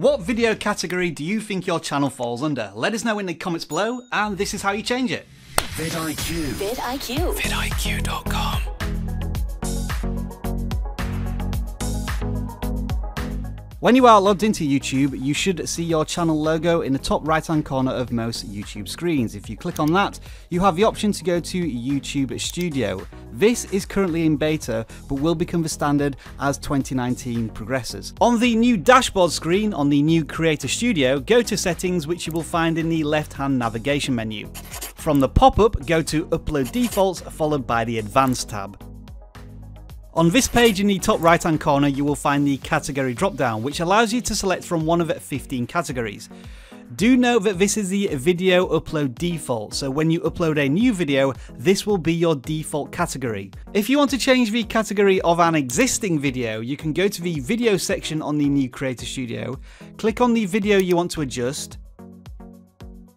What video category do you think your channel falls under? Let us know in the comments below, and this is how you change it. VidIQ. VidIQ. VidIQ.com. When you are logged into YouTube, you should see your channel logo in the top right-hand corner of most YouTube screens. If you click on that, you have the option to go to YouTube Studio. This is currently in beta, but will become the standard as 2019 progresses. On the new dashboard screen on the new Creator Studio, go to Settings, which you will find in the left-hand navigation menu. From the pop-up, go to Upload Defaults, followed by the Advanced tab. On this page in the top right hand corner you will find the category drop-down, which allows you to select from one of 15 categories. Do note that this is the video upload default, so when you upload a new video, this will be your default category. If you want to change the category of an existing video, you can go to the video section on the new Creator Studio, click on the video you want to adjust,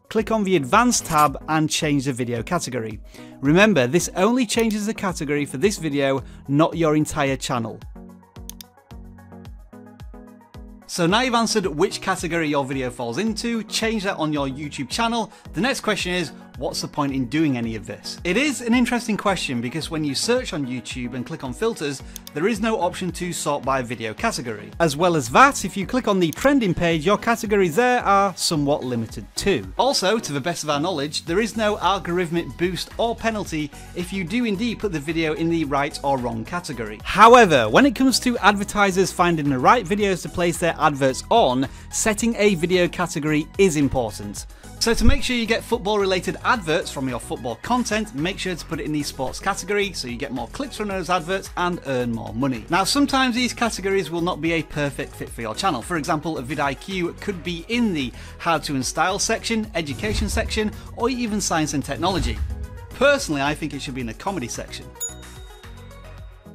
click on the Advanced tab and change the video category. Remember, this only changes the category for this video, not your entire channel. So now you've answered which category your video falls into, change that on your YouTube channel. The next question is, what's the point in doing any of this? It is an interesting question because when you search on YouTube and click on filters, there is no option to sort by video category. As well as that, if you click on the trending page, your categories there are somewhat limited too. Also, to the best of our knowledge, there is no algorithmic boost or penalty if you do indeed put the video in the right or wrong category. However, when it comes to advertisers finding the right videos to place their adverts on, setting a video category is important. So to make sure you get football related adverts from your football content, make sure to put it in the sports category so you get more clicks from those adverts and earn more money. Now sometimes these categories will not be a perfect fit for your channel. For example, vidIQ could be in the how to and style section, education section, or even science and technology. Personally, I think it should be in the comedy section.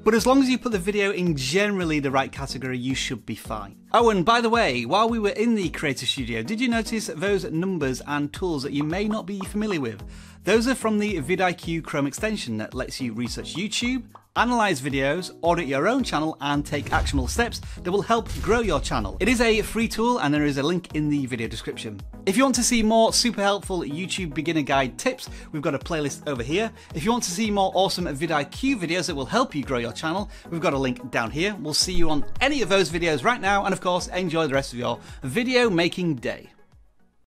But as long as you put the video in generally the right category, you should be fine. Oh, and by the way, while we were in the Creator Studio, did you notice those numbers and tools that you may not be familiar with? Those are from the vidIQ Chrome extension that lets you research YouTube, analyze videos, audit your own channel, and take actionable steps that will help grow your channel. It is a free tool and there is a link in the video description. If you want to see more super helpful YouTube beginner guide tips, we've got a playlist over here. If you want to see more awesome vidIQ videos that will help you grow your channel, we've got a link down here. We'll see you on any of those videos right now, and of course, enjoy the rest of your video making day.